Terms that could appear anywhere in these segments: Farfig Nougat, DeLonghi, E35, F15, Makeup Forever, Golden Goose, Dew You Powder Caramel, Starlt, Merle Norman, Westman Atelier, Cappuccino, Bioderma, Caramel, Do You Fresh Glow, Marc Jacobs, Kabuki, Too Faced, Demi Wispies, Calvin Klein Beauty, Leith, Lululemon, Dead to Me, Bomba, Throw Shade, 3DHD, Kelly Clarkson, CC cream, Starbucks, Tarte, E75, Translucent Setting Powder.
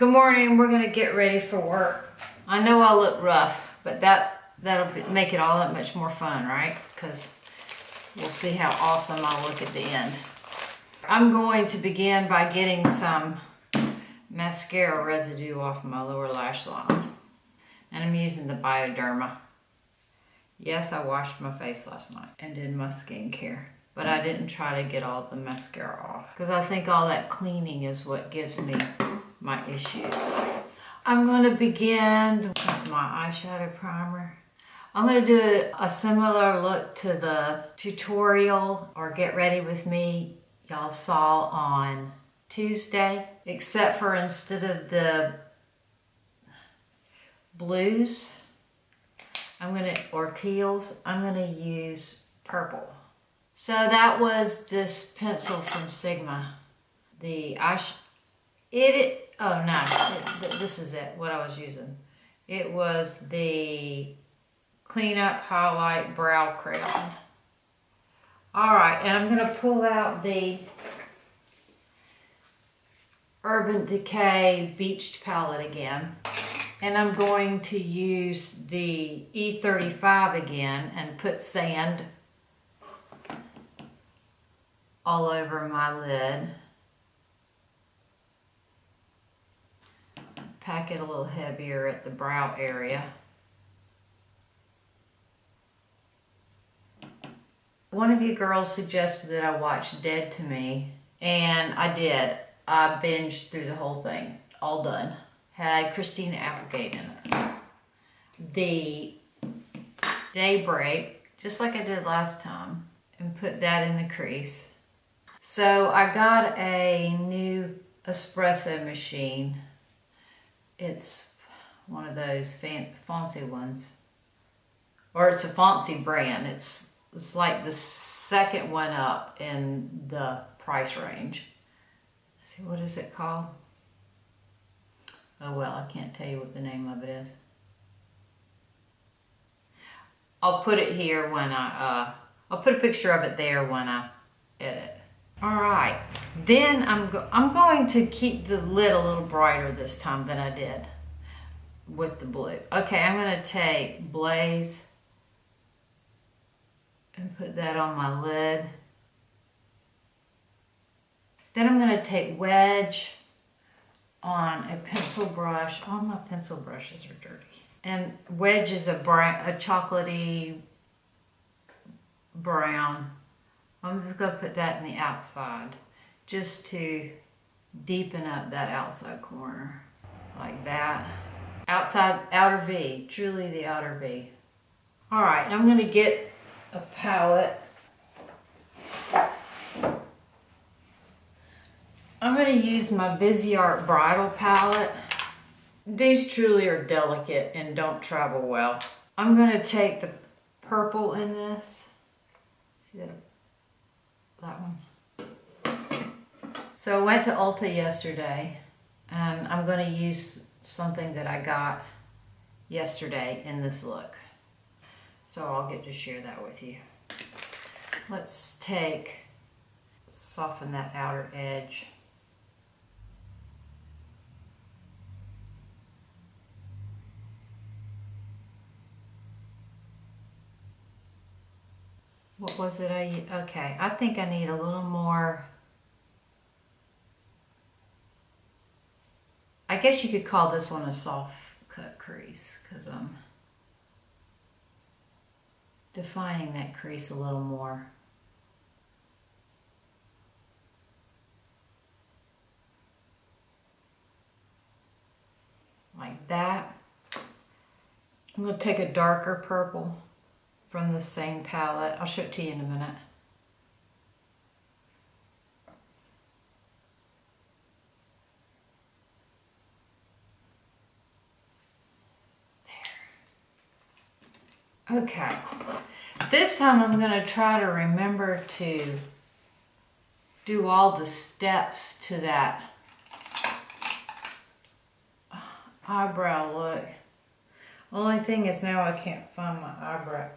Good morning, we're gonna get ready for work. I know I look rough, but that'll make it all that much more fun, right? Because we'll see how awesome I look at the end. I'm going to begin by getting some mascara residue off my lower lash line. And I'm using the Bioderma. Yes, I washed my face last night and did my skincare, but I didn't try to get all the mascara off because I think all that cleaning is what gives me my issues. I'm gonna begin with my eyeshadow primer. I'm gonna do a similar look to the tutorial or Get Ready With Me y'all saw on Tuesday, except for instead of the blues, or teals, I'm gonna use purple. So that was this pencil from Sigma. This is it, what I was using. It was the Clean Up Highlight Brow Crayon. All right, and I'm gonna pull out the Urban Decay Beached Palette again. And I'm going to use the E35 again and put sand all over my lid. Pack it a little heavier at the brow area. One of you girls suggested that I watch Dead to Me, and I did. I binged through the whole thing, all done. Had Christina Applegate in it. The Daybreak, just like I did last time, and put that in the crease. So I got a new espresso machine. It's one of those fancy ones, or it's a fancy brand. It's like the second one up in the price range. Let's see, what is it called? Oh, well, I can't tell you what the name of it is. I'll put it here when I'll put a picture of it there when I edit. All right, then I'm going to keep the lid a little brighter this time than I did with the blue. Okay, I'm gonna take Blaze and put that on my lid. Then I'm gonna take Wedge on a pencil brush. All my pencil brushes are dirty. And Wedge is a chocolatey brown. I'm just gonna put that in the outside just to deepen up that outside corner like that. Outer V, truly the outer V. All right, I'm gonna get a palette. I'm gonna use my Viseart Bridal Palette. These truly are delicate and don't travel well. I'm gonna take the purple in this. See that one. So I went to Ulta yesterday, and I'm gonna use something that I got yesterday in this look. So I'll get to share that with you. Let's soften that outer edge. What was it? Okay, I think I need a little more. I guess you could call this one a soft cut crease because I'm defining that crease a little more. Like that. I'm going to take a darker purple from the same palette. I'll show it to you in a minute. There. Okay. This time I'm gonna try to remember to do all the steps to that eyebrow look. Only thing is now I can't find my eyebrow.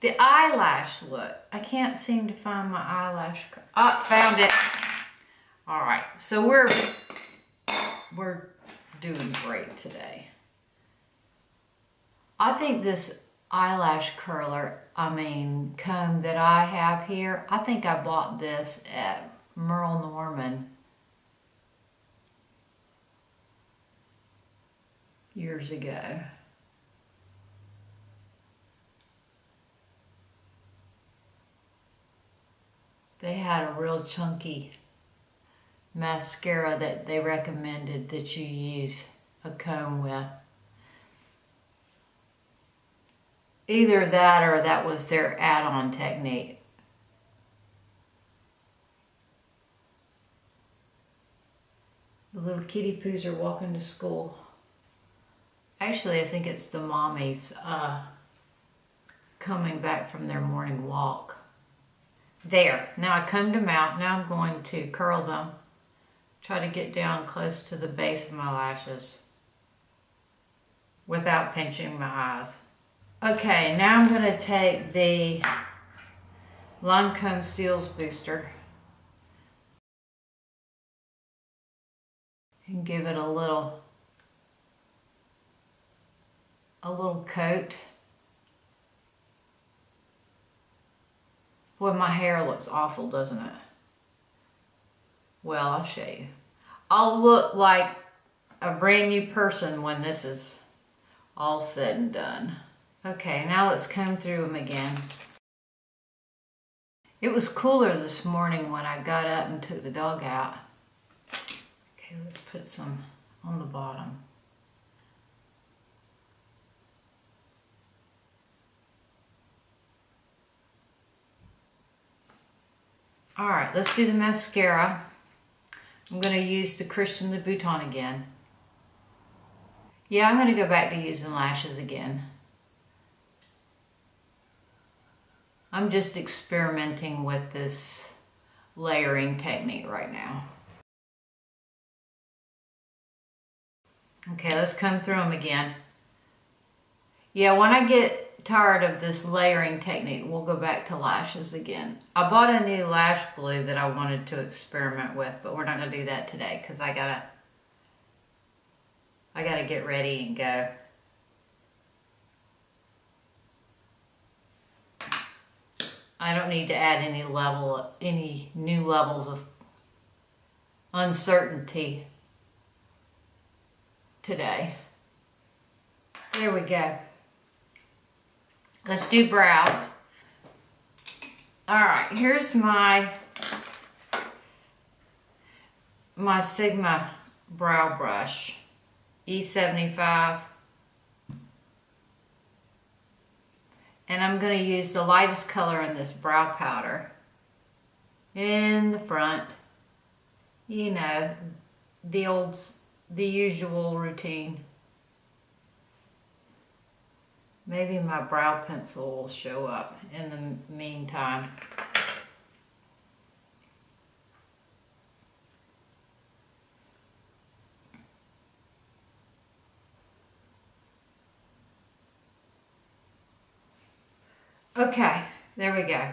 The eyelash look. I can't seem to find my eyelash. Oh, found it. All right, so we're We're doing great today. I think this eyelash curler, I mean comb that I have here, I think I bought this at Merle Norman years ago. They had a real chunky mascara that they recommended that you use a comb with. Either that or that was their add-on technique. The little kitty poos are walking to school. Actually, I think it's the mommies coming back from their morning walk. There, now I combed them out. Now I'm going to curl them. Try to get down close to the base of my lashes without pinching my eyes. Okay, now I'm going to take the Lancôme Cils Booster and give it a little coat. Boy, my hair looks awful, doesn't it? Well, I'll show you. I'll look like a brand new person when this is all said and done. Okay, now let's comb through them again. It was cooler this morning when I got up and took the dog out. Okay, let's put some on the bottom. All right, let's do the mascara. I'm going to use the Christian Le Bouton again. Yeah, I'm going to go back to using lashes again. I'm just experimenting with this layering technique right now. Okay, let's comb through them again. Yeah, when I get tired of this layering technique, we'll go back to lashes again. I bought a new lash glue that I wanted to experiment with, but we're not gonna do that today because I gotta get ready and go. I don't need to add any new levels of uncertainty today. There we go. Let's do brows. All right, here's my Sigma brow brush, E75. And I'm going to use the lightest color in this brow powder in the front. You know, the usual routine. Maybe my brow pencil will show up in the meantime. Okay, there we go.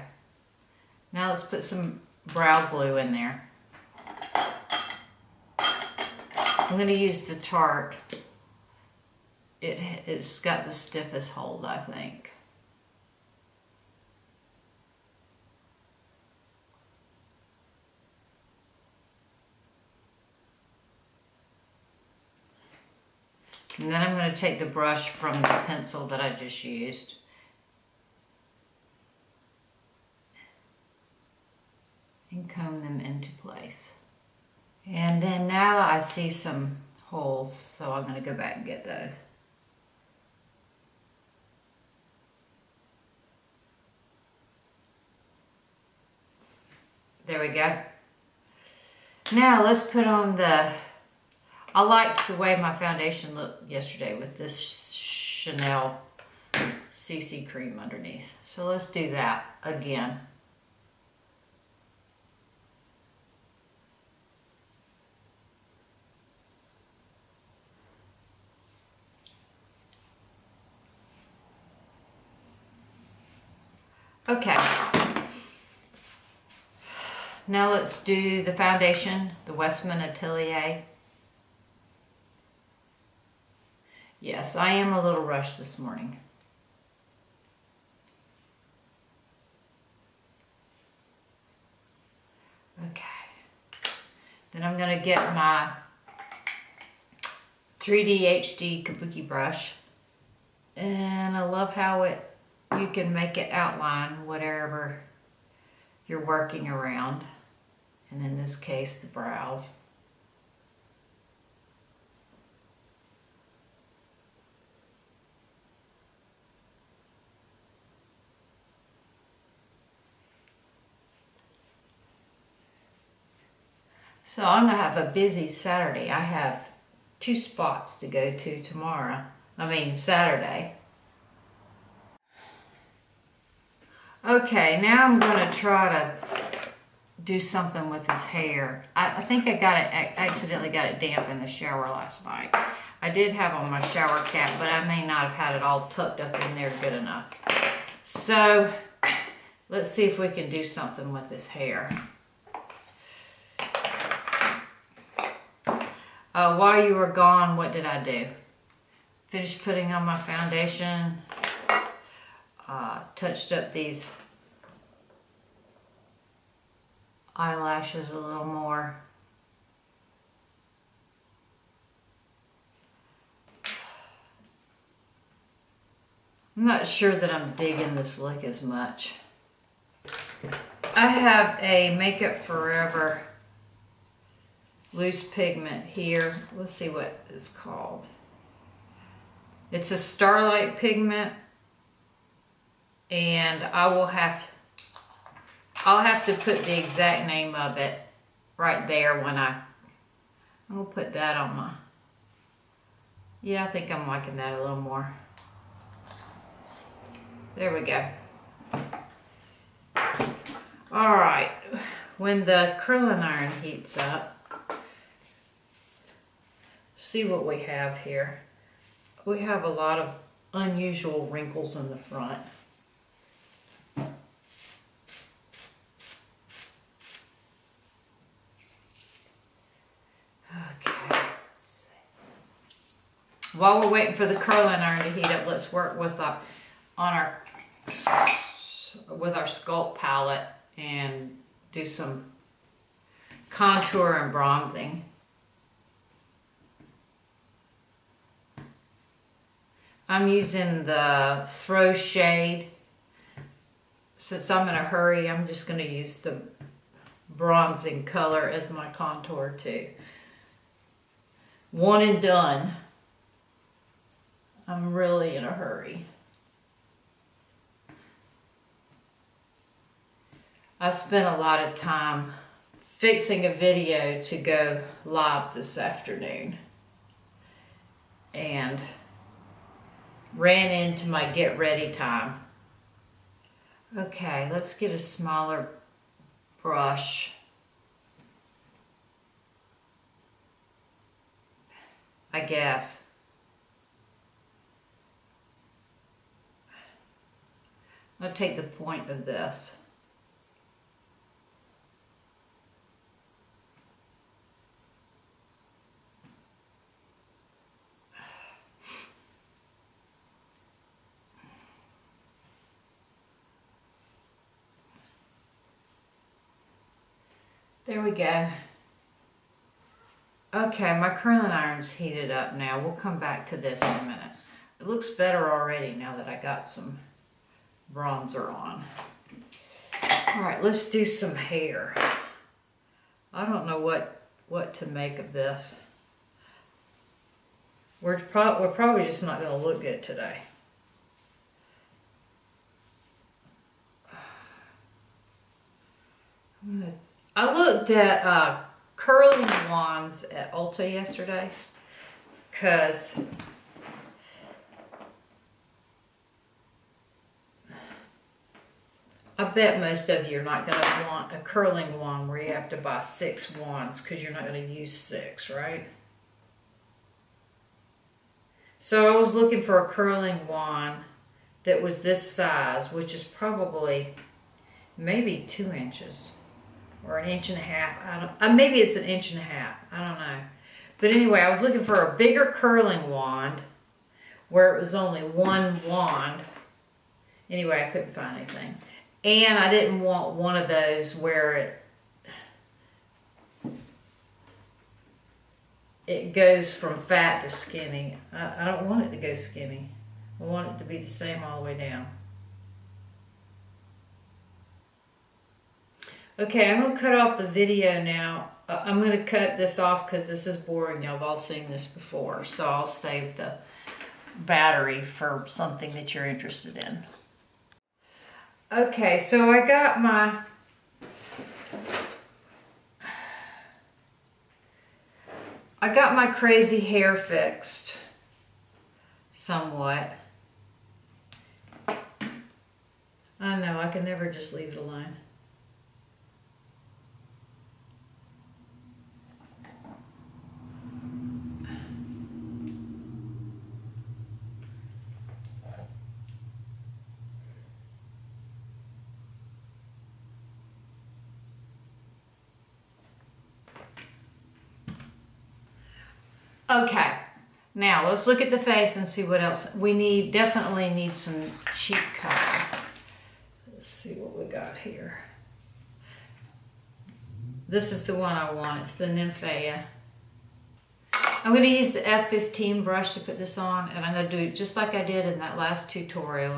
Now let's put some brow glue in there. I'm going to use the Tarte. It's got the stiffest hold, I think. And then I'm going to take the brush from the pencil that I just used. And comb them into place. And then now I see some holes, so I'm going to go back and get those. There we go. Now let's put on the... I liked the way my foundation looked yesterday with this Chanel CC cream underneath. So let's do that again. Okay, now let's do the foundation, the Westman Atelier. Yes, I am a little rushed this morning. Okay. Then I'm going to get my 3D HD Kabuki brush. And I love how you can make it outline whatever you're working around. And in this case, the brows. So I'm going to have a busy Saturday. I have 2 spots to go to tomorrow. I mean Saturday. Okay, now I'm going to try to do something with this hair. I think I got it, accidentally got it damp in the shower last night. I did have on my shower cap, but I may not have had it all tucked up in there good enough. So let's see if we can do something with this hair. While you were gone, what did I do? Finished putting on my foundation. Touched up these eyelashes a little more. I'm not sure that I'm digging this look as much. I have a Makeup Forever loose pigment here. Let's see what it's called. It's a Starlight pigment, and I'll have to put the exact name of it right there when I'm gonna put that on my, yeah, I think I'm liking that a little more. There we go. All right, when the curling iron heats up, see what we have here. We have a lot of unusual wrinkles in the front. Okay, let's see. While we're waiting for the curling iron to heat up, let's work with our Sculpt Palette and do some contour and bronzing. I'm using the Throw Shade. Since I'm in a hurry, I'm just going to use the bronzing color as my contour too. One and done. I'm really in a hurry. I spent a lot of time fixing a video to go live this afternoon, and ran into my get ready time. Okay, let's get a smaller brush. I guess. I'll take the point of this. There we go. Okay, my curling iron's heated up now. We'll come back to this in a minute. It looks better already now that I got some bronzer on. All right, let's do some hair. I don't know what to make of this. We're probably just not going to look good today. I looked at curling wands at Ulta yesterday because I bet most of you are not going to want a curling wand where you have to buy 6 wands because you're not going to use 6, right? So I was looking for a curling wand that was this size, which is probably maybe 2 inches. Or an inch and a half. Maybe it's an inch and a half. I don't know. But anyway, I was looking for a bigger curling wand where it was only one wand. Anyway, I couldn't find anything. And I didn't want one of those where it goes from fat to skinny. I don't want it to go skinny. I want it to be the same all the way down. Okay, I'm going to cut off the video now. I'm going to cut this off because this is boring. Y'all have all seen this before. So I'll save the battery for something that you're interested in. Okay, so I got my... crazy hair fixed somewhat. I know, I can never just leave it alone. Okay, now let's look at the face and see what else. We need, definitely need some cheek color. Let's see what we got here. This is the one I want, it's the Nymphaea. I'm gonna use the F15 brush to put this on, and I'm gonna do it just like I did in that last tutorial.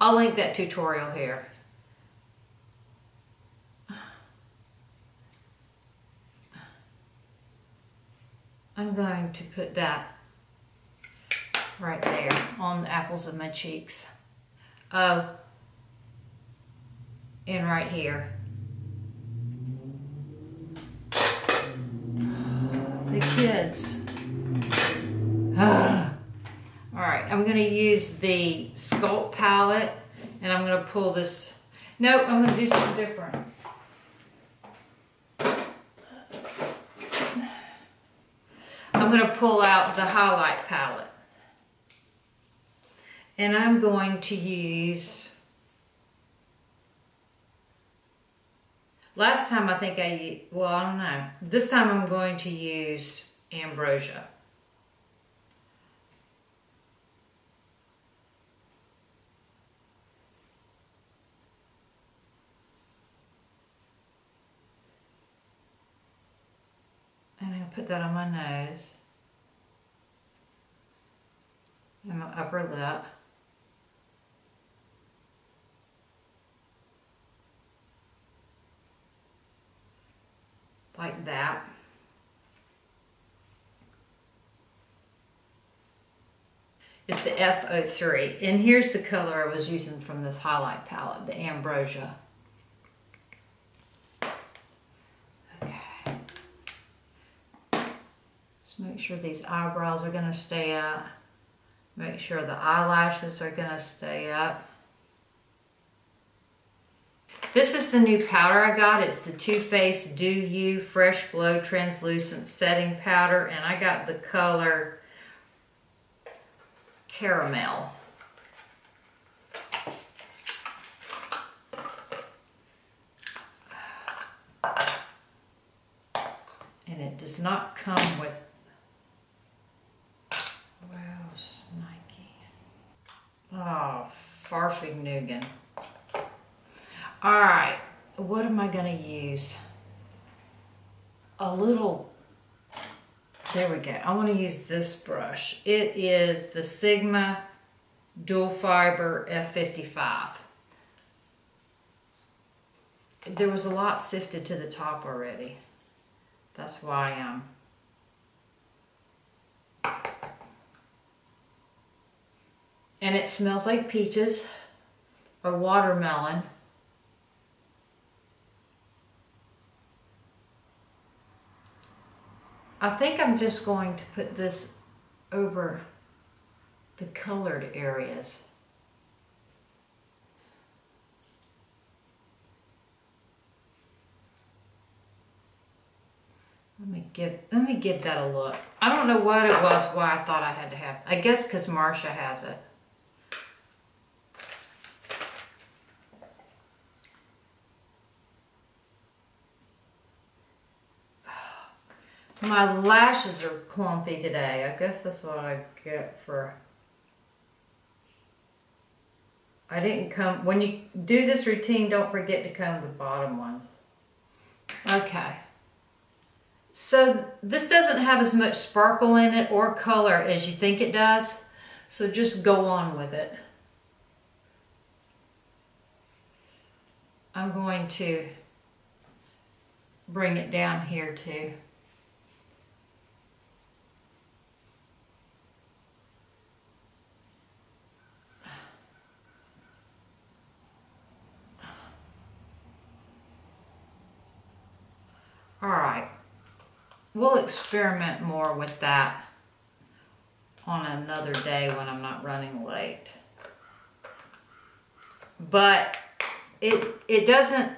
I'll link that tutorial here. I'm going to put that right there on the apples of my cheeks. Oh, and right here. The kids. All right, I'm gonna use the Sculpt Palette and I'm gonna pull this. No, I'm gonna do something different. I'm going to pull out the highlight palette and I'm going to use, last time I think I don't know, this time I'm going to use Ambrosia. And I'm going to put that on my nose. And my upper lip. Like that. It's the F03. And here's the color I was using from this highlight palette, the Ambrosia. Okay. Just make sure these eyebrows are going to stay up. Make sure the eyelashes are going to stay up. This is the new powder I got. It's the Too Faced Do You Fresh Glow Translucent Setting Powder. And I got the color Caramel. And it does not come with... Oh, Farfig Nougat. All right, what am I gonna use? There we go. I wanna use this brush. It is the Sigma Dual Fiber F55. There was a lot sifted to the top already. That's why and it smells like peaches or watermelon. I think I'm just going to put this over the colored areas. Let me give that a look. I don't know what it was, why I thought I had to have. I guess because Marcia has it. My lashes are clumpy today. I guess that's what I get for I didn't comb. When you do this routine, don't forget to comb the bottom one. Okay. So this doesn't have as much sparkle in it or color as you think it does. So just go on with it. I'm going to bring it down here too. All right, we'll experiment more with that on another day when I'm not running late. But it doesn't,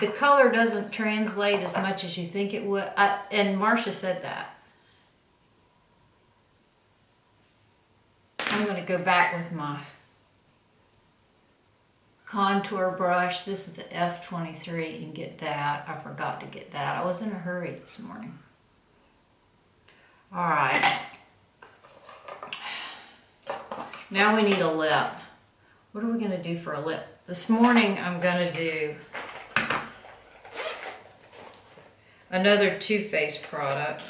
the color doesn't translate as much as you think it would. And Marcia said that. I'm gonna go back with my contour brush. This is the F23 and get that. I forgot to get that. I was in a hurry this morning. All right. Now we need a lip. What are we gonna do for a lip? This morning I'm gonna do another Too Faced product.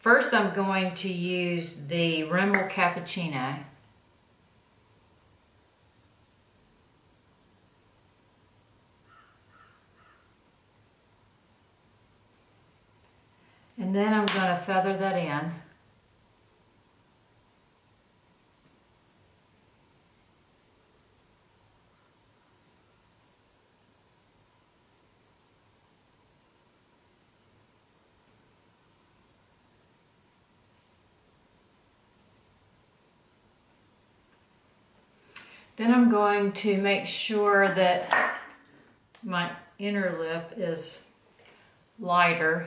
First, I'm going to use the Rimmel Cappuccino. And then I'm going to feather that in. Then I'm going to make sure that my inner lip is lighter.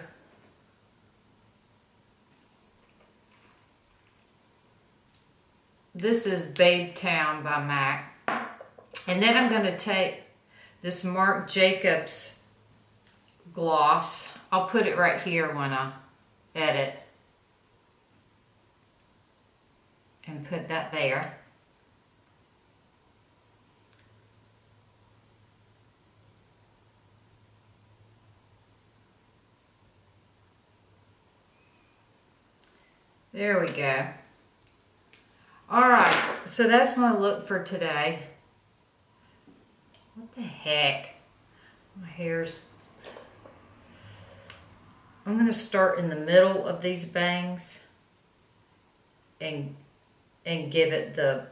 This is Babetown by MAC. And then I'm going to take this Marc Jacobs gloss. I'll put it right here when I edit. And put that there. There we go. All right, so that's my look for today. What the heck? My hair's... I'm gonna start in the middle of these bangs and give it the...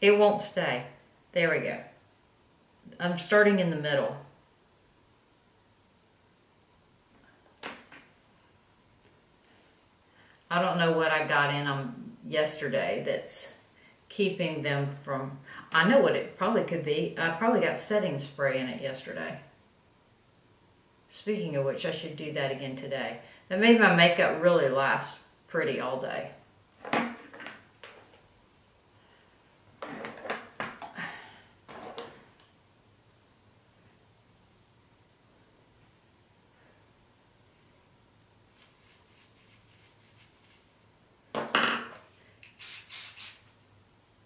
It won't stay. There we go. I'm starting in the middle. I don't know what I got in them yesterday that's keeping them from... I know what it probably could be. I probably got setting spray in it yesterday. Speaking of which, I should do that again today. That made my makeup really last pretty all day.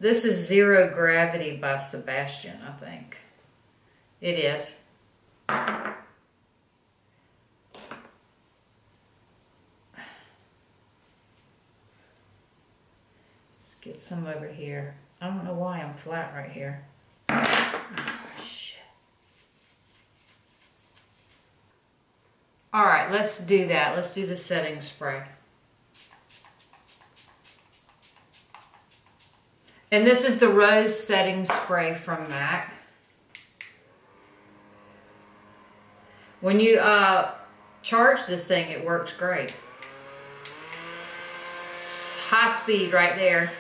This is Zero Gravity by Sebastian, I think. It is. Let's get some over here. I don't know why I'm flat right here. Oh, shit. All right, let's do that. Let's do the setting spray. And this is the Rose Setting Spray from MAC. When you charge this thing, it works great. It's high speed right there.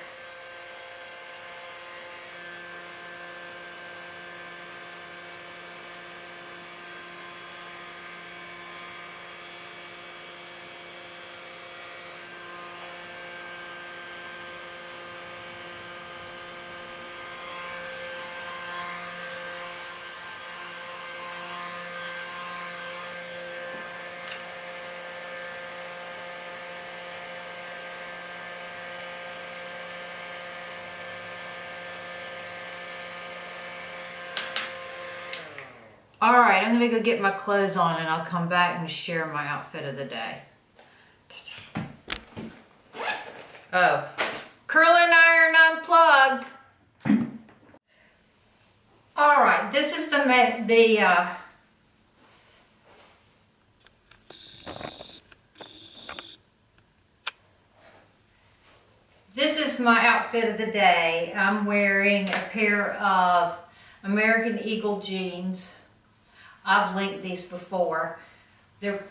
All right, I'm gonna go get my clothes on and I'll come back and share my outfit of the day. Oh, curling iron unplugged. All right, this is this is my outfit of the day. I'm wearing a pair of American Eagle jeans. I've linked these before. They're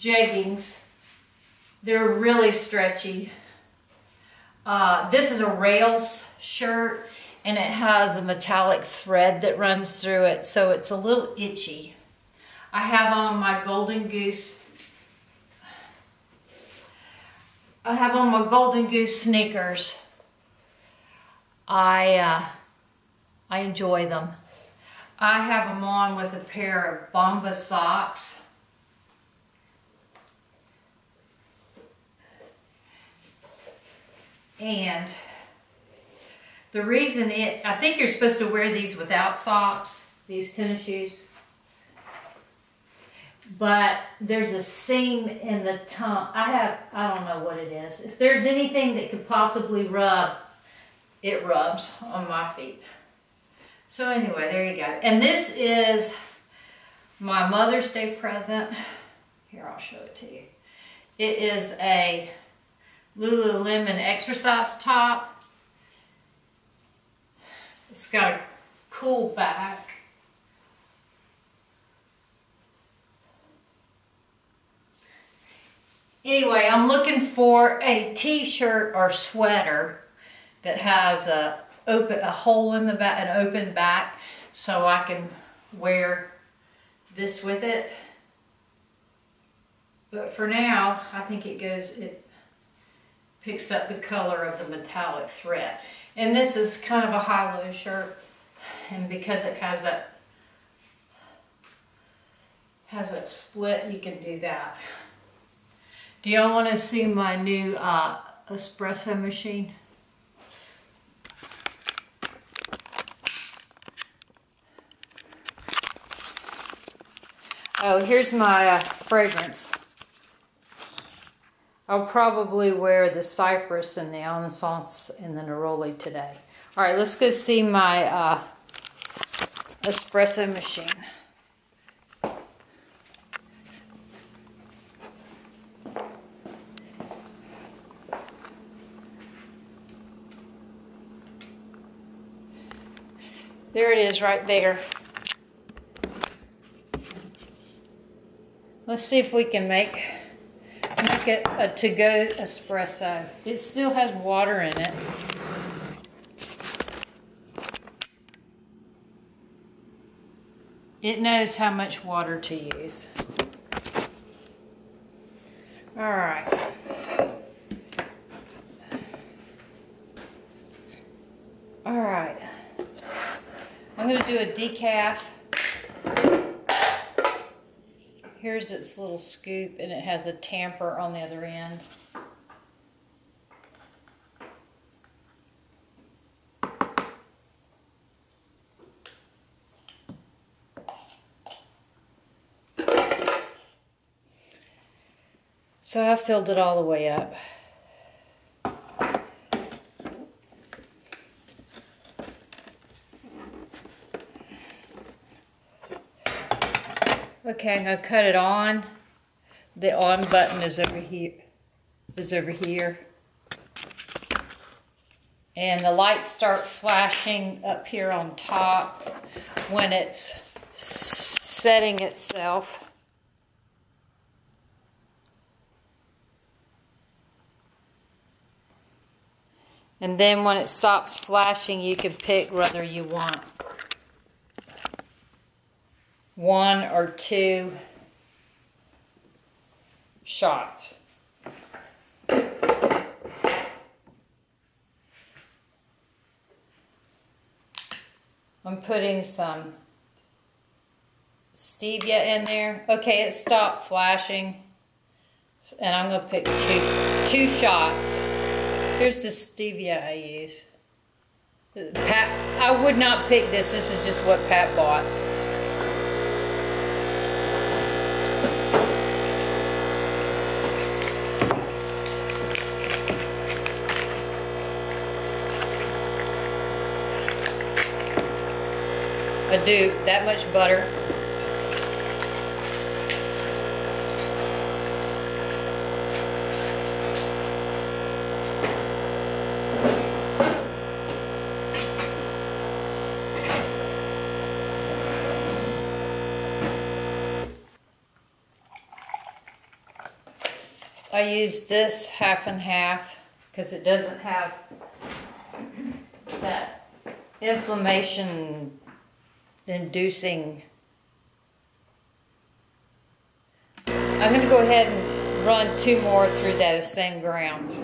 jeggings. They're really stretchy. This is a rails shirt and it has a metallic thread that runs through it, so it's a little itchy. I have on my Golden Goose. I have on my Golden Goose sneakers. I enjoy them. I have them on with a pair of Bomba socks. And the reason I think you're supposed to wear these without socks, these tennis shoes, but there's a seam in the tongue. I don't know what it is. If there's anything that could possibly rub, it rubs on my feet. So anyway, there you go. And this is my Mother's Day present. Here, I'll show it to you. It is a Lululemon exercise top. It's got a cool back. Anyway, I'm looking for a t-shirt or sweater that has a hole in the back, an open back, so I can wear this with it. But for now, I think it picks up the color of the metallic thread. And this is kind of a high-low shirt, and because it has that split, you can do that. Do y'all want to see my new espresso machine? Oh, here's my fragrance. I'll probably wear the Cypress and the Anaissance and the Neroli today. All right, let's go see my espresso machine. There it is right there. Let's see if we can make it a to-go espresso. It still has water in it. It knows how much water to use. All right. All right. I'm going to do a decaf. Here's its little scoop, and it has a tamper on the other end. So I filled it all the way up. Okay, I'm gonna cut it on. The on button is over here. And the lights start flashing up here on top when it's setting itself. And then when it stops flashing, you can pick whether you want one or two shots. I'm putting some stevia in there. Okay, it stopped flashing, and I'm gonna pick two shots. Here's the stevia I use. Pat, I would not pick this. This is just what Pat bought. A dupe, that much butter. I use this half and half because it doesn't have that inflammation inducing. I'm going to go ahead and run two more through those same grounds.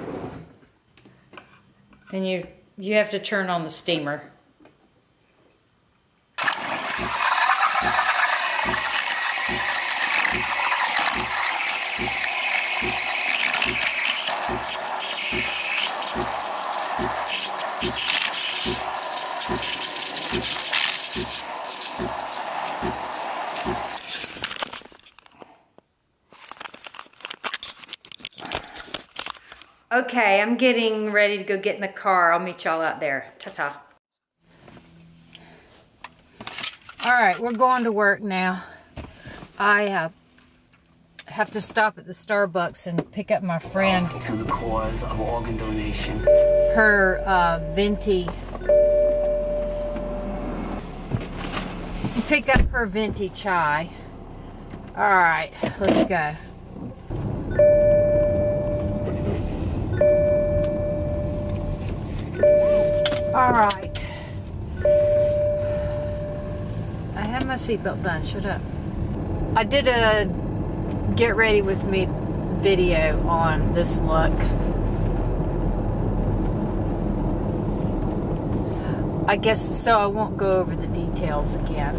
Then you have to turn on the steamer. Okay, I'm getting ready to go get in the car. I'll meet y'all out there. Ta-ta. All right, we're going to work now. I have to stop at the Starbucks and pick up my friend. To the cause of organ donation. Her venti. Pick up her venti chai. All right, let's go. All right, I have my seatbelt done, shut up. I did a get ready with me video on this look. I guess so I won't go over the details again.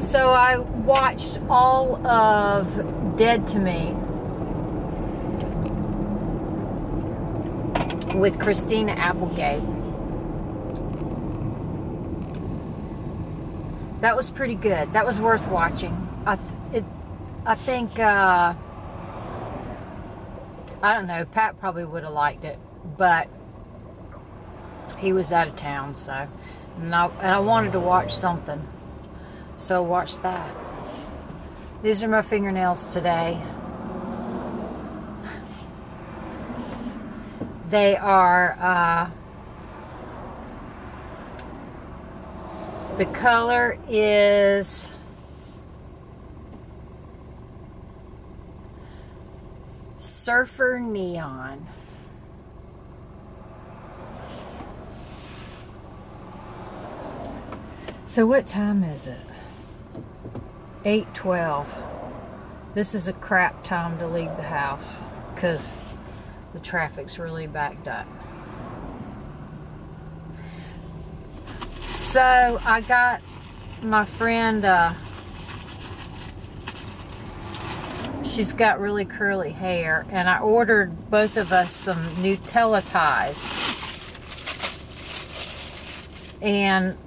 So I watched all of Dead to Me with Christina Applegate. That was pretty good. That was worth watching. I think I don't know, Pat probably would have liked it, but he was out of town, so and I wanted to watch something. So watch that. These are my fingernails today. They are the color is Surfer Neon. So what time is it? 8:12. This is a crap time to leave the house because the traffic's really backed up. So I got my friend, she's got really curly hair, and I ordered both of us some Nutella ties. And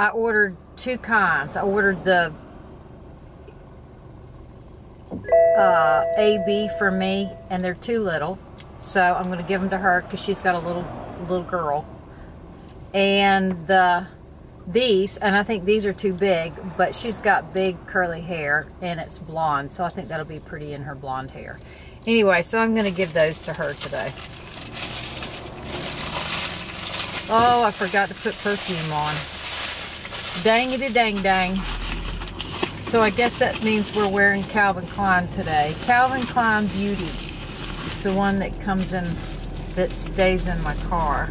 I ordered two kinds. I ordered the AB for me, and they're too little. So I'm going to give them to her because she's got a little girl. And these, and I think these are too big, but she's got big curly hair and it's blonde. So I think that'll be pretty in her blonde hair. Anyway, so I'm going to give those to her today. Oh, I forgot to put perfume on. Dang-a-dang-dang. So I guess that means we're wearing Calvin Klein today. Calvin Klein Beauty. It's the one that comes in, that stays in my car.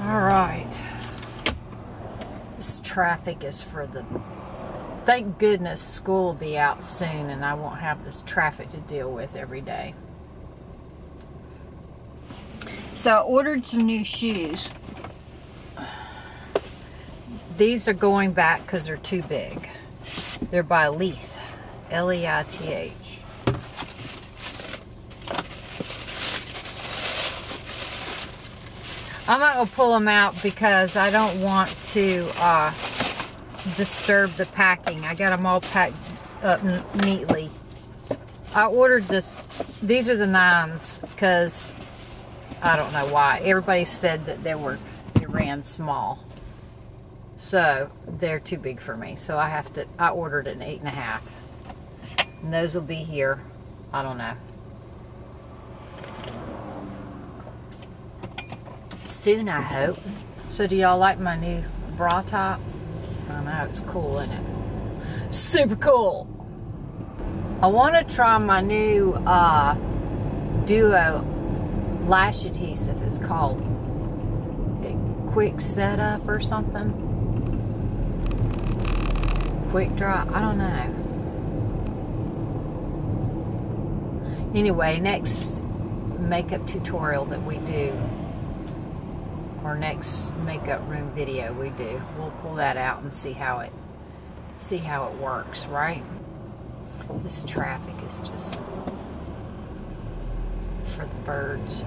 All right. This traffic is for the... Thank goodness school will be out soon and I won't have this traffic to deal with every day. So I ordered some new shoes. These are going back because they're too big. They're by Leith, Leith. I'm not going to pull them out because I don't want to disturb the packing. I got them all packed up neatly. I ordered this. These are the 9s because I don't know why. Everybody said that they ran small. So they're too big for me. So I have to, I ordered an 8.5. And those will be here. I don't know. Soon, I hope. So do y'all like my new bra top? I know, it's cool, isn't it? Super cool. I want to try my new duo lash adhesive. It's called Quick Setup or something. Quick Dry, I don't know. Anyway, next makeup tutorial that we do, our next makeup room video we do, we'll pull that out and see how it works, right? This traffic is just for the birds.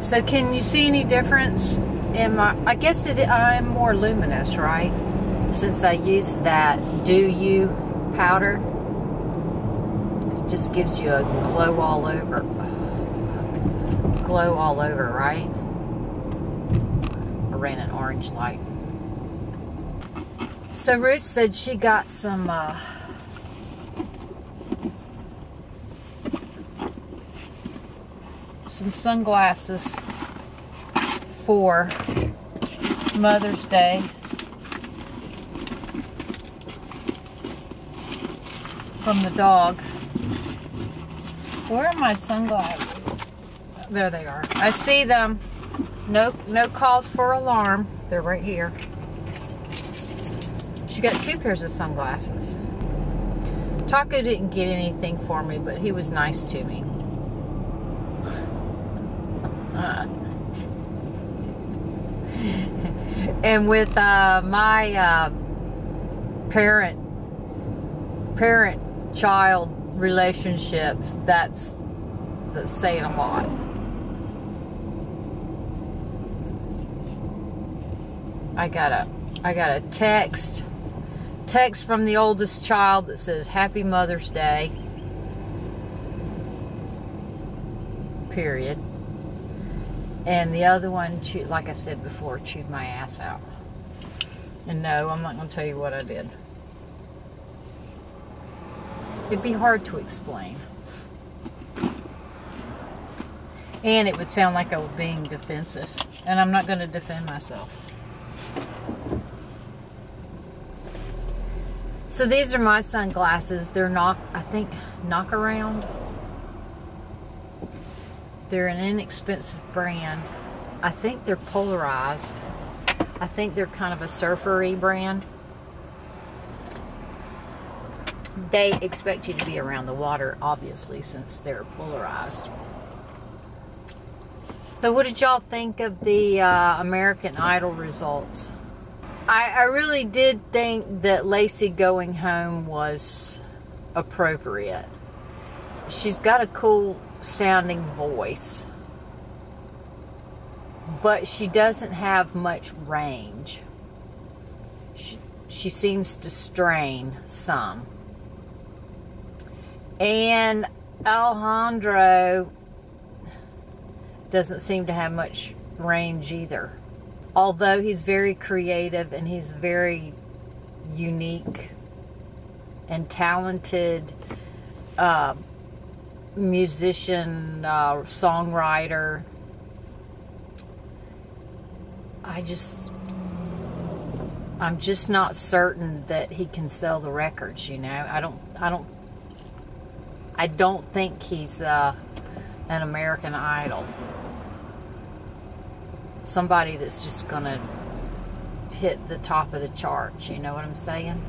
So can you see any difference in my, I guess it, I'm more luminous, right? Since I used that Do You powder, it just gives you a glow all over. Glow all over, right? Ran an orange light. So Ruth said she got some sunglasses for Mother's Day. From the dog. Where are my sunglasses? There they are. I see them. No cause for alarm. They're right here. She got 2 pairs of sunglasses. Taco didn't get anything for me, but he was nice to me. And with my parent-child relationships, that's saying a lot. I got a text from the oldest child that says Happy Mother's Day. Period. And the other one, chewed, like I said before, chewed my ass out. And no, I'm not going to tell you what I did. It'd be hard to explain. And it would sound like I was being defensive. And I'm not going to defend myself. So these are my sunglasses. They're knock around. They're an inexpensive brand. I think they're polarized. I think they're kind of a surfery brand. They expect you to be around the water, obviously, since they're polarized. So what did y'all think of the American Idol results? I really did think that Lacey going home was appropriate. She's got a cool sounding voice, but she doesn't have much range. She seems to strain some. And Alejandro doesn't seem to have much range either. Although he's very creative and he's very unique and talented musician, songwriter, I'm just not certain that he can sell the records, you know. I don't think he's an American Idol. Somebody that's just gonna hit the top of the charts, you know what I'm saying?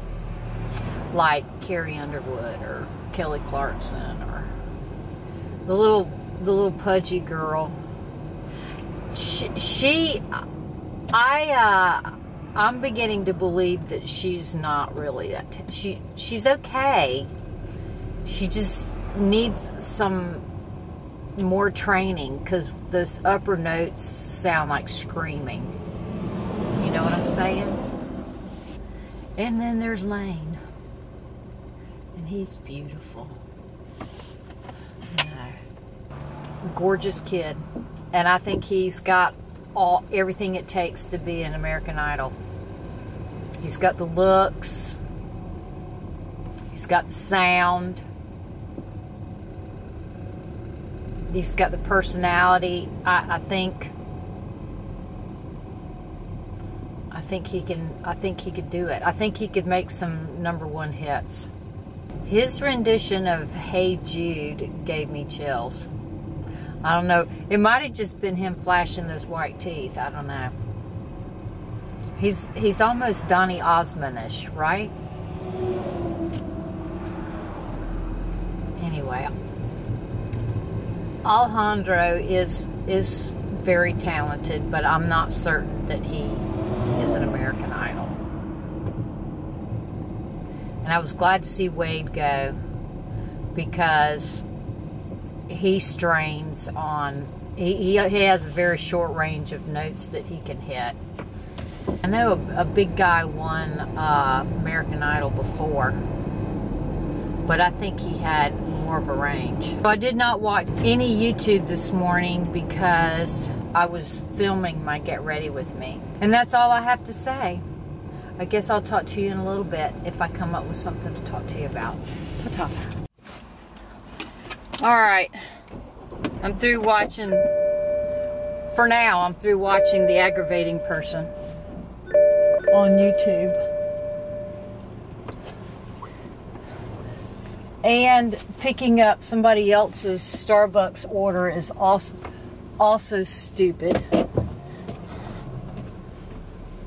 Like Carrie Underwood or Kelly Clarkson or the little pudgy girl. She I I'm beginning to believe that she's not really that. She's okay. She just needs some more training, because those upper notes sound like screaming. You know what I'm saying? And then there's Lane. And he's beautiful. Gorgeous kid. And I think he's got everything it takes to be an American Idol. He's got the looks. He's got the sound. He's got the personality. I think he could do it. I think he could make some #1 hits. His rendition of Hey Jude gave me chills. I don't know. It might have just been him flashing those white teeth. I don't know. He's almost Donny Osmond-ish, right? Anyway, Alejandro is very talented, but I'm not certain that he is an American Idol. And I was glad to see Wade go, because he strains on, he has a very short range of notes that he can hit. I know a big guy won American Idol before, but I think he had more of a range. So I did not watch any YouTube this morning because I was filming my Get Ready With Me. And that's all I have to say. I guess I'll talk to you in a little bit if I come up with something to talk to you about. Ta-ta. Alright, I'm through watching, for now, I'm through watching The Aggravating Person on YouTube. And picking up somebody else's Starbucks order is also stupid.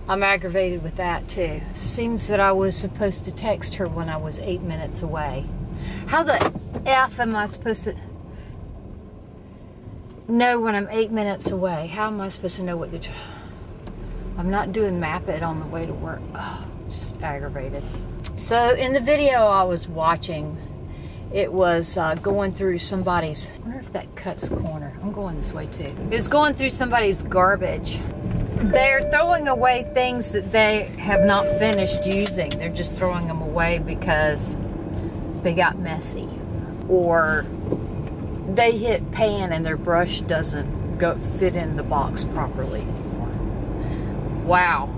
I'm aggravated with that too. Seems that I was supposed to text her when I was 8 minutes away. How the F am I supposed to know when I'm 8 minutes away? How am I supposed to know what to... I'm not doing map it on the way to work. Oh, just aggravated. So in the video I was watching, it was going through somebody's... I wonder if that cuts the corner. I'm going this way too. It's going through somebody's garbage. They're throwing away things that they have not finished using. They're just throwing them away because they got messy, or they hit pan and their brush doesn't fit in the box properly anymore. Wow.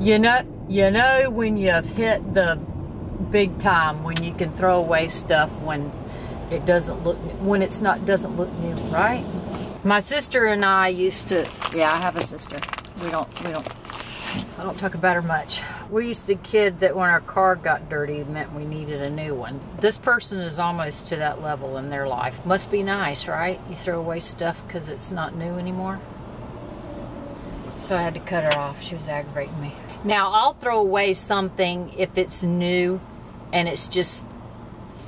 You know when you've hit the big time, when you can throw away stuff when it doesn't look, when it's not, doesn't look new, right? My sister and I used to, yeah, I have a sister. I don't talk about her much. We used to kid that when our car got dirty, it meant we needed a new one. This person is almost to that level in their life. Must be nice, right? You throw away stuff because it's not new anymore. So I had to cut her off. She was aggravating me. Now, I'll throw away something if it's new and it's just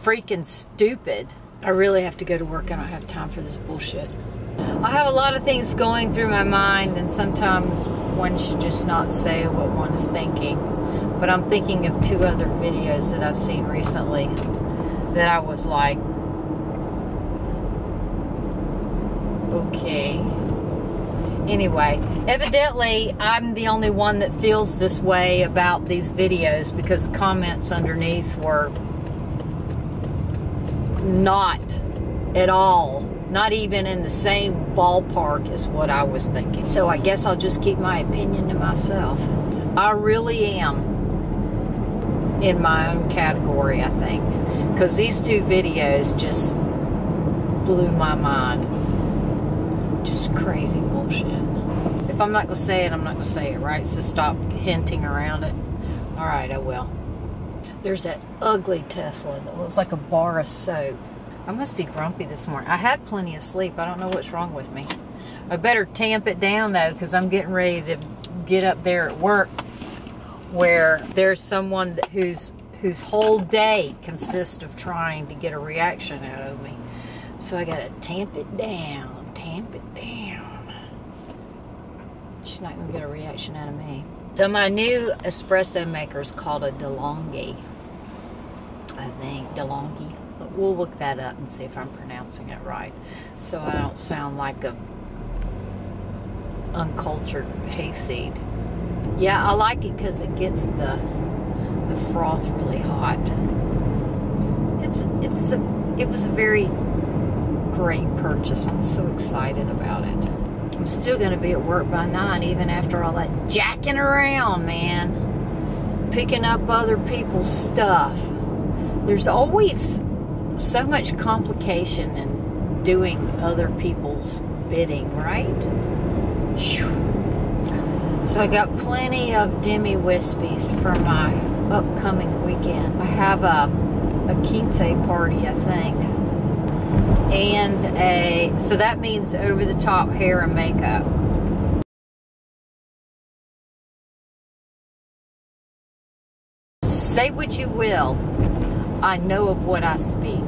freaking stupid. I really have to go to work. I don't have time for this bullshit. I have a lot of things going through my mind, and sometimes one should just not say what one is thinking. But I'm thinking of two other videos that I've seen recently that I was like, okay. Anyway, evidently I'm the only one that feels this way about these videos, because comments underneath were not at all, not even in the same ballpark as what I was thinking. So I guess I'll just keep my opinion to myself. I really am in my own category, I think, because these two videos just blew my mind. Just crazy bullshit. If I'm not going to say it, I'm not going to say it, right? So stop hinting around it. All right, I will. There's that ugly Tesla that looks like a bar of soap. I must be grumpy this morning. I had plenty of sleep. I don't know what's wrong with me. I better tamp it down, though, because I'm getting ready to get up there at work where there's someone that whose whole day consists of trying to get a reaction out of me. So I got to tamp it down, tamp it down. She's not going to get a reaction out of me. So my new espresso maker is called a DeLonghi. I think DeLonghi. But we'll look that up and see if I'm pronouncing it right, so I don't sound like a uncultured hayseed. Yeah, I like it because it gets the froth really hot. It was a very great purchase. I'm so excited about it. I'm still going to be at work by 9, even after all that jacking around, man. Picking up other people's stuff. There's always so much complication in doing other people's bidding, right? So I got plenty of Demi Wispies for my upcoming weekend. I have a quince party, I think. And so that means over-the-top hair and makeup. Say what you will, I know of what I speak.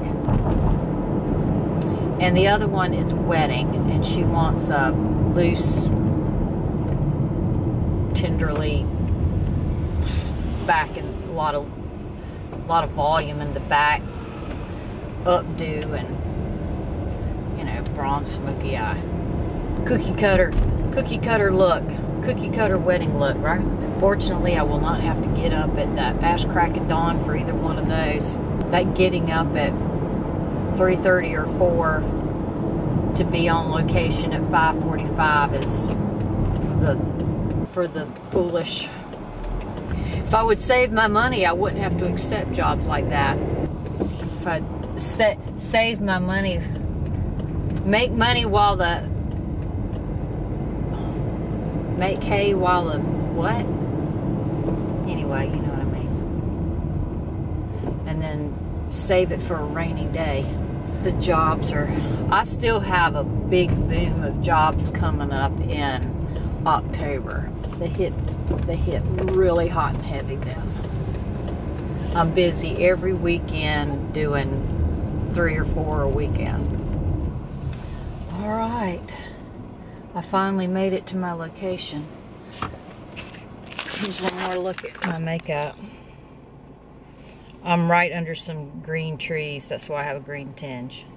And the other one is wedding, and she wants a loose, tenderly back and a lot of volume in the back, updo, and you know, bronze smoky eye, cookie cutter look, cookie cutter wedding look, right? Fortunately, I will not have to get up at that ash crack of dawn for either one of those. That getting up at 3:30 or 4 to be on location at 5:45 is for the foolish. If I would save my money, I wouldn't have to accept jobs like that. If I save my money, make money while the, make hay while the what? Anyway, you know what I mean. And then save it for a rainy day. The jobs are, I still have a big boom of jobs coming up in October. They hit really hot and heavy then. I'm busy every weekend doing 3 or 4 a weekend. All right, I finally made it to my location. Here's one more look at my makeup. I'm right under some green trees, that's why I have a green tinge.